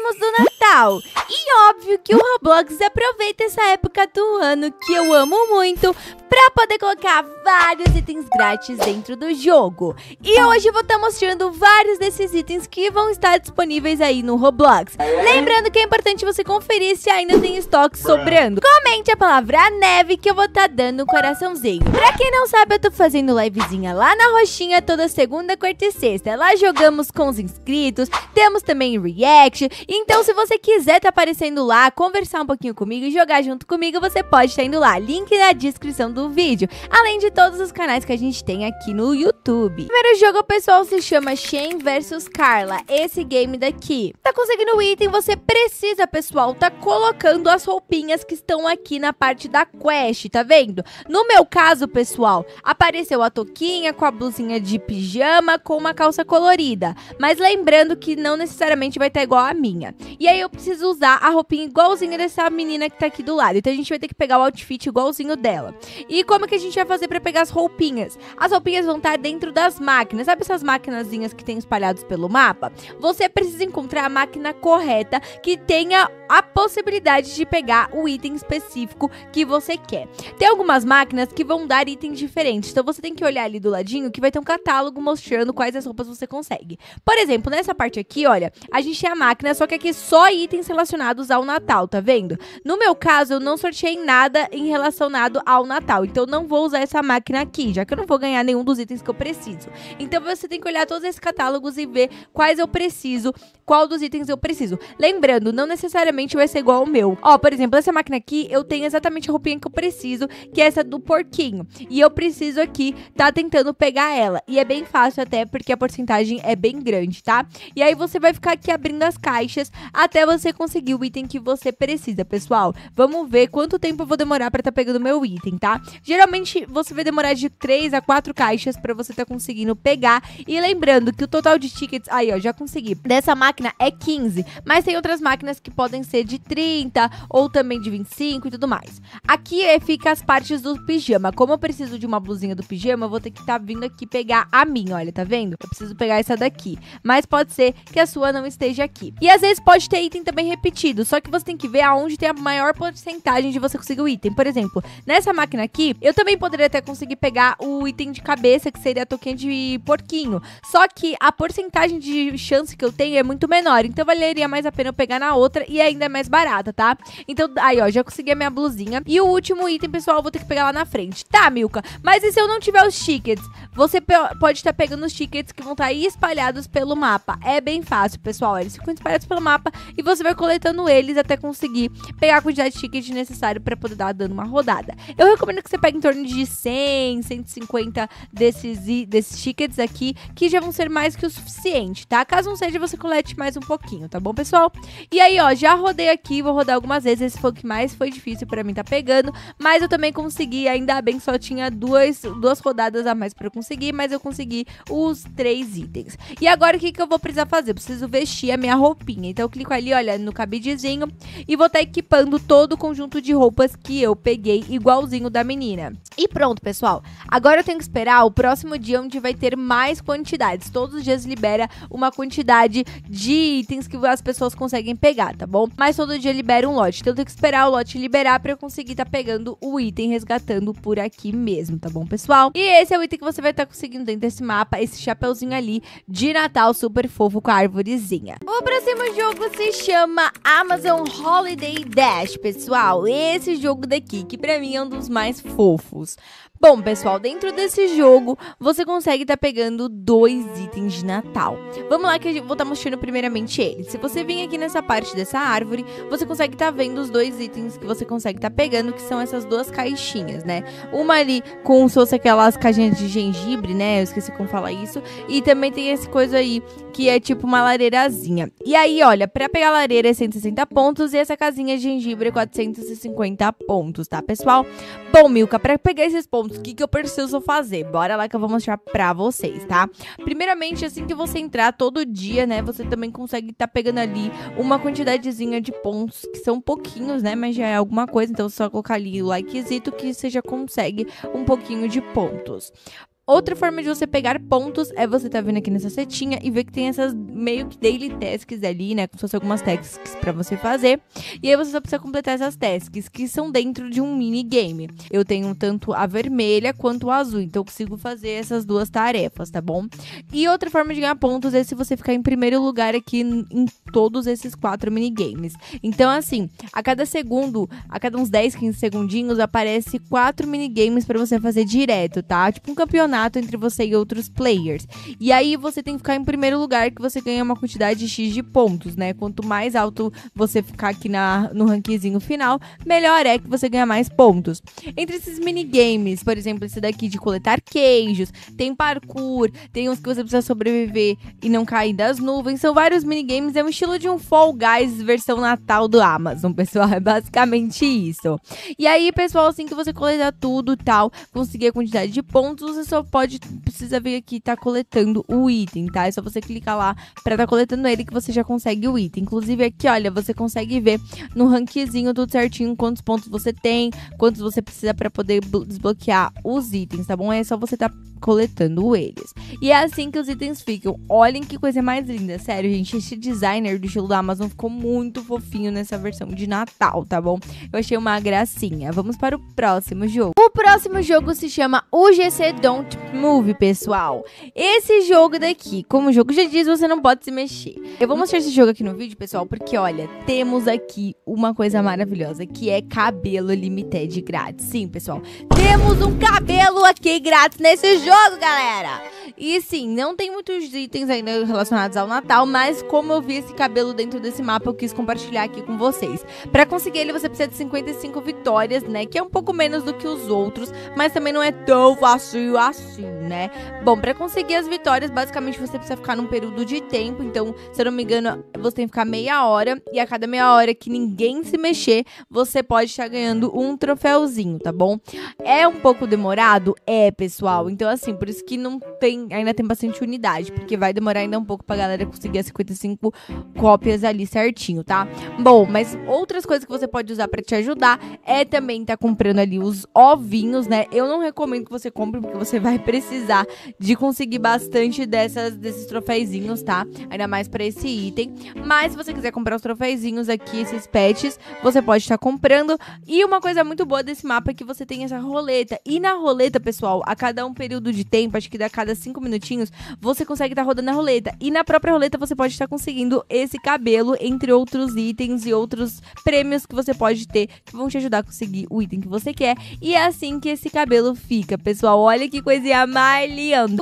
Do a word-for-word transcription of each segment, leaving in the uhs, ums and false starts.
próximos do Natal. E óbvio que o Roblox aproveita essa época do ano que eu amo muito pra poder colocar vários itens grátis dentro do jogo. E hoje eu vou estar mostrando vários desses itens que vão estar disponíveis aí no Roblox. Lembrando que é importante você conferir se ainda tem estoque sobrando. Comente a palavra neve que eu vou estar dando um coraçãozinho. Pra quem não sabe, eu tô fazendo livezinha lá na Roxinha toda segunda, quarta e sexta. Lá jogamos com os inscritos, temos também react. Então se você quiser tá aparecendo lá, conversar um pouquinho comigo e jogar junto comigo, você pode estar indo lá. Link na descrição do vídeo. Além de todos os canais que a gente tem aqui no YouTube. O primeiro jogo, pessoal, se chama Shane vs Carla. Esse game daqui. Tá conseguindo o item, você precisa, pessoal, tá colocando as roupinhas que estão aqui na parte da quest, tá vendo? No meu caso, pessoal, apareceu a touquinha com a blusinha de pijama com uma calça colorida. Mas lembrando que não necessariamente vai estar igual a minha. E aí eu preciso usar a roupinha igualzinha dessa menina que tá aqui do lado. Então a gente vai ter que pegar o outfit igualzinho dela. E como que a gente vai fazer pra pegar as roupinhas? As roupinhas vão estar dentro das máquinas. Sabe essas maquinazinhas que tem espalhados pelo mapa? Você precisa encontrar a máquina correta que tenha a possibilidade de pegar o item específico que você quer. Tem algumas máquinas que vão dar itens diferentes. Então você tem que olhar ali do ladinho que vai ter um catálogo mostrando quais as roupas você consegue. Por exemplo, nessa parte aqui, olha, a gente tem a máquina, só que aqui só itens relacionados ao Natal, tá vendo? No meu caso, eu não sorteei nada em relacionado ao Natal. Então não vou usar essa máquina aqui, já que eu não vou ganhar nenhum dos itens que eu preciso. Então você tem que olhar todos esses catálogos e ver quais eu preciso, qual dos itens eu preciso. Lembrando, não necessariamente vai ser igual ao meu. Ó, por exemplo, essa máquina aqui, eu tenho exatamente a roupinha que eu preciso, que é essa do porquinho. E eu preciso aqui, tá tentando pegar ela. E é bem fácil até, porque a porcentagem é bem grande, tá? E aí você vai ficar aqui abrindo as caixas até você conseguir o item que você precisa, pessoal. Vamos ver quanto tempo eu vou demorar pra tá pegando o meu item, tá? Geralmente, você vai demorar de três a quatro caixas pra você tá conseguindo pegar. E lembrando que o total de tickets, aí ó, já consegui. Dessa máquina é quinze, mas tem outras máquinas que podem ser de trinta ou também de vinte e cinco e tudo mais. Aqui fica as partes do pijama. Como eu preciso de uma blusinha do pijama, eu vou ter que estar tá vindo aqui pegar a minha, olha, tá vendo? Eu preciso pegar essa daqui, mas pode ser que a sua não esteja aqui. E às vezes pode ter item também repetido, só que você tem que ver aonde tem a maior porcentagem de você conseguir o item. Por exemplo, nessa máquina aqui, eu também poderia até conseguir pegar o item de cabeça, que seria a touquinha de porquinho, só que a porcentagem de chance que eu tenho é muito menor, então valeria mais a pena eu pegar na outra e ainda é mais barata, tá? Então, aí, ó, já consegui a minha blusinha. E o último item, pessoal, eu vou ter que pegar lá na frente. Tá, Milka? Mas e se eu não tiver os tickets? Você pode estar pegando os tickets que vão estar aí espalhados pelo mapa. É bem fácil, pessoal. Eles ficam espalhados pelo mapa e você vai coletando eles até conseguir pegar a quantidade de tickets necessário pra poder dar dando uma rodada. Eu recomendo que você pegue em torno de cem, cento e cinquenta desses, desses tickets aqui, que já vão ser mais que o suficiente, tá? Caso não seja, você colete mais um pouquinho, tá bom, pessoal? E aí, ó, já rodei aqui, vou rodar algumas vezes. Esse foi o que mais foi difícil pra mim tá pegando, mas eu também consegui, ainda bem que só tinha duas, duas rodadas a mais pra eu conseguir, mas eu consegui os três itens. E agora o que que eu vou precisar fazer? Eu preciso vestir a minha roupinha, então eu clico ali, olha, no cabidezinho e vou tá equipando todo o conjunto de roupas que eu peguei igualzinho da menina. E pronto, pessoal, agora eu tenho que esperar o próximo dia onde vai ter mais quantidades. Todos os dias libera uma quantidade de itens que as pessoas conseguem pegar, tá bom? Mas todo dia libera um lote, então eu tenho que esperar o lote liberar pra eu conseguir tá pegando o item, resgatando por aqui mesmo, tá bom, pessoal? E esse é o item que você vai tá conseguindo dentro desse mapa, esse chapeuzinho ali de Natal super fofo com a arvorezinha. O próximo jogo se chama Amazon Holiday Dash, pessoal. Esse jogo daqui, que pra mim é um dos mais fofos. Bom, pessoal, dentro desse jogo, você consegue tá pegando dois itens de Natal. Vamos lá que eu vou tá mostrando primeiramente ele. Se você vir aqui nessa parte dessa árvore, você consegue tá vendo os dois itens que você consegue tá pegando, que são essas duas caixinhas, né? Uma ali com se fosse aquelas caixinhas de gengibre, né? Eu esqueci como falar isso. E também tem esse coisa aí, que é tipo uma lareirazinha. E aí, olha, pra pegar a lareira é cento e sessenta pontos e essa casinha de gengibre é quatrocentos e cinquenta pontos, tá, pessoal? Bom, Milka, pra pegar esses pontos, o que que eu preciso fazer? Bora lá que eu vou mostrar pra vocês, tá? Primeiramente, assim que você entrar todo dia, né, você também consegue tá pegando ali uma quantidadezinha de pontos, que são pouquinhos, né, mas já é alguma coisa, então é só colocar ali o likezito que você já consegue um pouquinho de pontos. Outra forma de você pegar pontos é você tá vindo aqui nessa setinha e ver que tem essas meio que daily tasks ali, né? Como se fosse algumas tasks pra você fazer. E aí você só precisa completar essas tasks, que são dentro de um minigame. Eu tenho tanto a vermelha quanto a azul, então eu consigo fazer essas duas tarefas, tá bom? E outra forma de ganhar pontos é se você ficar em primeiro lugar aqui em todos esses quatro minigames. Então, assim, a cada segundo, a cada uns dez, quinze segundinhos, aparece quatro minigames pra você fazer direto, tá? Tipo um campeonato entre você e outros players. E aí você tem que ficar em primeiro lugar, que você ganha uma quantidade de X de pontos, né? Quanto mais alto você ficar aqui na, no rankzinho final, melhor é que você ganha mais pontos. Entre esses minigames, por exemplo, esse daqui de coletar queijos, tem parkour, tem uns que você precisa sobreviver e não cair das nuvens. São vários minigames, é um estilo de um Fall Guys versão natal do Amazon, pessoal. É basicamente isso. E aí, pessoal, assim que você coletar tudo e tal, conseguir a quantidade de pontos, você só pode, precisa vir aqui e tá coletando o item, tá? É só você clicar lá pra tá coletando ele que você já consegue o item. Inclusive aqui, olha, você consegue ver no rankzinho tudo certinho, quantos pontos você tem, quantos você precisa pra poder desbloquear os itens, tá bom? É só você tá coletando eles. E é assim que os itens ficam. Olhem que coisa mais linda, sério, gente. Esse designer do estilo da Amazon ficou muito fofinho nessa versão de Natal, tá bom? Eu achei uma gracinha. Vamos para o próximo jogo. O próximo jogo se chama U G C Don't Move, pessoal. Esse jogo daqui, como o jogo já diz, você não pode se mexer. Eu vou mostrar esse jogo aqui no vídeo, pessoal, porque, olha, temos aqui uma coisa maravilhosa, que é cabelo limited grátis. Sim, pessoal, temos um cabelo aqui grátis nesse jogo, galera! E sim, não tem muitos itens ainda relacionados ao Natal, mas como eu vi esse cabelo dentro desse mapa, eu quis compartilhar aqui com vocês. Pra conseguir ele, você precisa de cinquenta e cinco vitórias, né? Que é um pouco menos do que os outros, mas também não é tão fácil assim, né? Bom, pra conseguir as vitórias, basicamente você precisa ficar num período de tempo. Então, se eu não me engano, você tem que ficar meia hora. E a cada meia hora que ninguém se mexer, você pode estar ganhando um troféuzinho, tá bom? É um pouco demorado? É, pessoal. Então, assim, por isso que não tem... ainda tem bastante unidade, porque vai demorar ainda um pouco pra galera conseguir as cinquenta e cinco cópias ali certinho, tá? Bom, mas outras coisas que você pode usar pra te ajudar é também tá comprando ali os ovinhos, né? Eu não recomendo que você compre, porque você vai precisar de conseguir bastante dessas, desses troféuzinhos, tá? Ainda mais pra esse item. Mas se você quiser comprar os troféuzinhos aqui, esses pets, você pode estar comprando. E uma coisa muito boa desse mapa é que você tem essa roleta. E na roleta, pessoal, a cada um período de tempo, acho que a cada cinco minutinhos, você consegue estar rodando a roleta. E na própria roleta você pode estar conseguindo esse cabelo, entre outros itens e outros prêmios que você pode ter, que vão te ajudar a conseguir o item que você quer. E é assim que esse cabelo fica, pessoal. Olha que coisinha mais linda.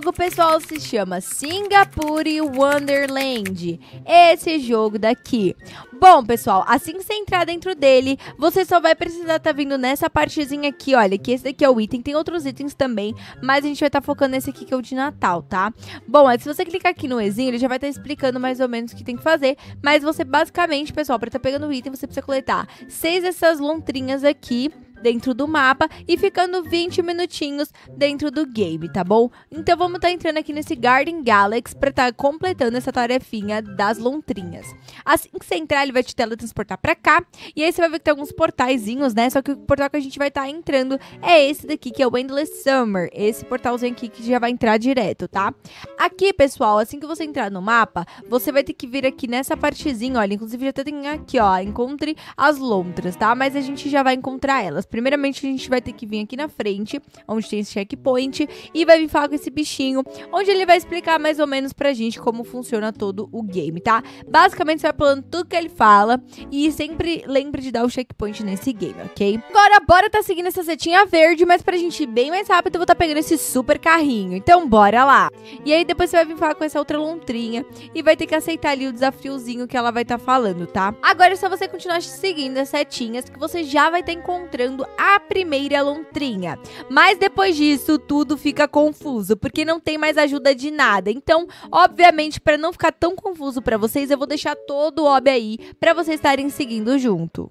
O pessoal se chama Singapuri Wonderland. Esse jogo daqui. Bom, pessoal, assim que você entrar dentro dele, você só vai precisar estar vindo nessa partezinha aqui, olha, que esse daqui é o item. Tem outros itens também, mas a gente vai estar focando nesse aqui que é o de Natal, tá? Bom, se você clicar aqui no Ezinho, ele já vai estar explicando mais ou menos o que tem que fazer, mas você basicamente, pessoal, para estar pegando o item, você precisa coletar seis dessas lontrinhas aqui dentro do mapa e ficando vinte minutinhos dentro do game, tá bom? Então vamos estar tá entrando aqui nesse Garden Galaxy pra estar tá completando essa tarefinha das lontrinhas. Assim que você entrar, ele vai te teletransportar pra cá, e aí você vai ver que tem alguns portaizinhos, né? Só que o portal que a gente vai estar tá entrando é esse daqui, que é o Endless Summer, esse portalzinho aqui que já vai entrar direto, tá? Aqui, pessoal, assim que você entrar no mapa, você vai ter que vir aqui nessa partezinha, olha, inclusive já tem aqui, ó, encontre as lontras, tá? Mas a gente já vai encontrar elas. Primeiramente, a gente vai ter que vir aqui na frente, onde tem esse checkpoint, e vai vir falar com esse bichinho, onde ele vai explicar mais ou menos pra gente como funciona todo o game, tá? Basicamente, você vai pulando tudo que ele fala, e sempre lembre de dar o checkpoint nesse game, ok? Agora, bora tá seguindo essa setinha verde, mas pra gente ir bem mais rápido, eu vou tá pegando esse super carrinho, então bora lá! E aí, depois você vai vir falar com essa outra lontrinha, e vai ter que aceitar ali o desafiozinho que ela vai tá falando, tá? Agora é só você continuar seguindo as setinhas, que você já vai tá encontrando a primeira lontrinha. Mas depois disso, tudo fica confuso, porque não tem mais ajuda de nada. Então, obviamente, para não ficar tão confuso para vocês, eu vou deixar todo o óbvio aí para vocês estarem seguindo junto.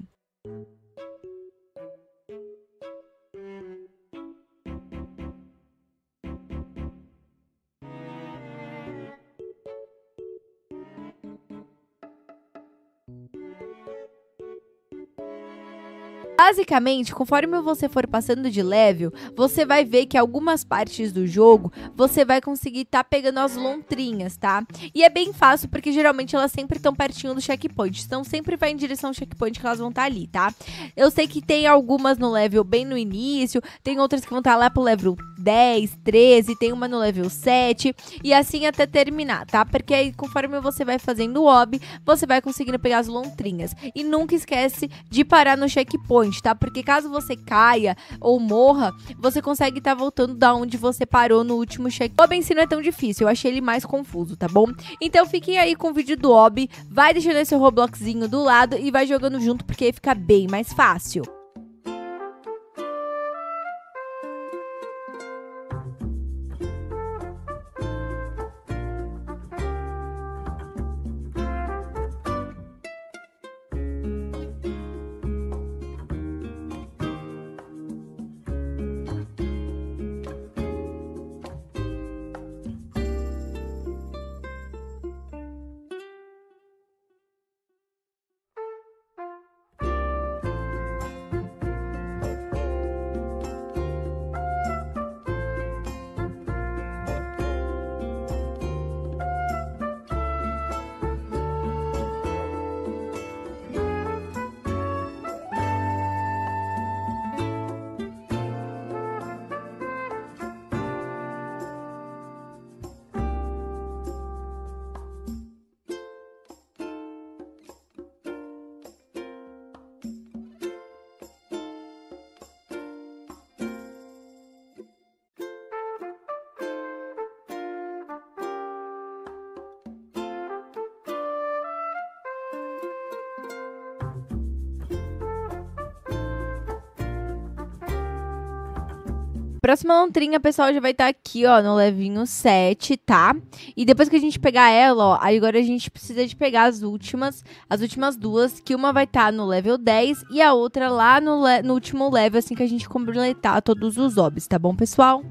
Basicamente, conforme você for passando de level, você vai ver que algumas partes do jogo você vai conseguir tá pegando as lontrinhas, tá? E é bem fácil porque geralmente elas sempre estão pertinho do checkpoint, então sempre vai em direção ao checkpoint que elas vão estar ali, tá? Eu sei que tem algumas no level bem no início, tem outras que vão estar lá pro level dez, treze, tem uma no level sete e assim até terminar, tá? Porque aí conforme você vai fazendo o hobby, você vai conseguindo pegar as lontrinhas. E nunca esquece de parar no checkpoint, tá? Porque caso você caia ou morra, você consegue estar tá voltando da onde você parou no último checkpoint. O hobby em si não é tão difícil, eu achei ele mais confuso, tá bom? Então fiquem aí com o vídeo do hobby, vai deixando esse Robloxzinho do lado e vai jogando junto porque aí fica bem mais fácil. Próxima lontrinha, pessoal, já vai estar tá aqui, ó, no levinho sete, tá? E depois que a gente pegar ela, ó, agora a gente precisa de pegar as últimas, as últimas duas, que uma vai estar tá no level dez e a outra lá no, no último level, assim que a gente completar todos os hobbies, tá bom, pessoal?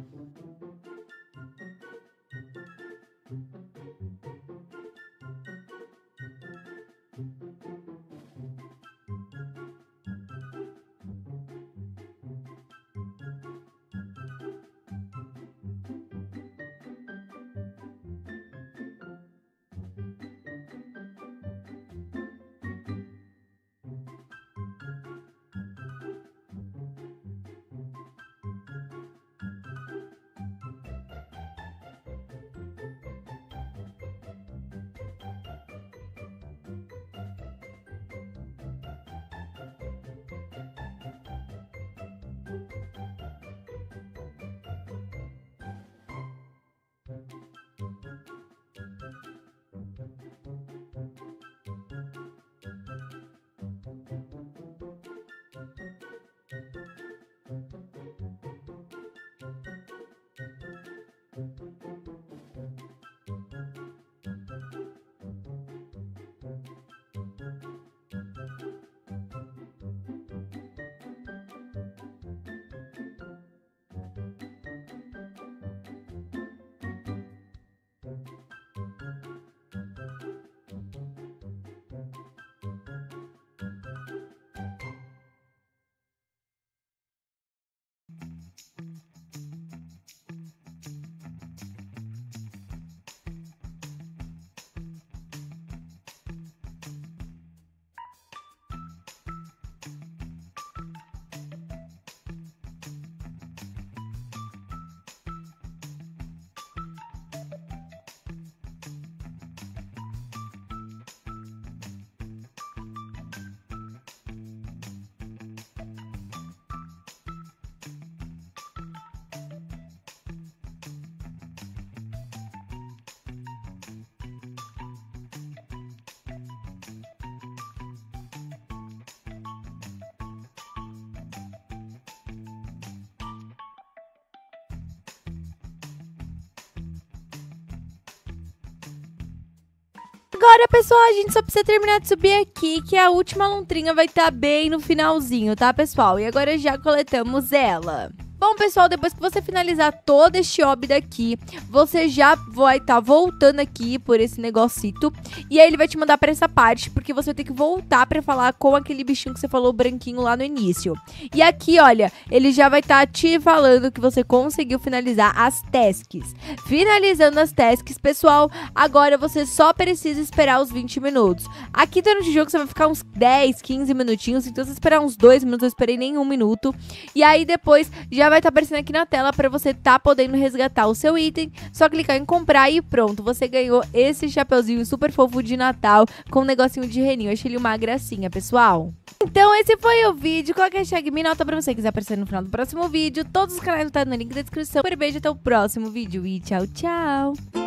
Agora, pessoal, a gente só precisa terminar de subir aqui, que a última lontrinha vai estar bem no finalzinho, tá, pessoal? E agora já coletamos ela. Bom, pessoal, depois que você finalizar todo este hobby daqui, você já vai estar tá voltando aqui por esse negocito. E aí ele vai te mandar pra essa parte, porque você vai ter que voltar pra falar com aquele bichinho que você falou branquinho lá no início. E aqui, olha, ele já vai estar tá te falando que você conseguiu finalizar as tasks. Finalizando as tasks, pessoal, agora você só precisa esperar os vinte minutos. Aqui durante o jogo você vai ficar uns dez, quinze minutinhos, então se esperar uns dois minutos, eu esperei nem um minuto. E aí depois já vai estar aparecendo aqui na tela para você tá podendo resgatar o seu item, só clicar em comprar e pronto, você ganhou esse chapeuzinho super fofo de Natal com um negocinho de reninho, achei ele uma gracinha, pessoal. Então esse foi o vídeo, coloque a hashtag me nota pra você quiser aparecer no final do próximo vídeo, todos os canais estão no link da descrição, um beijo até o próximo vídeo e tchau, tchau!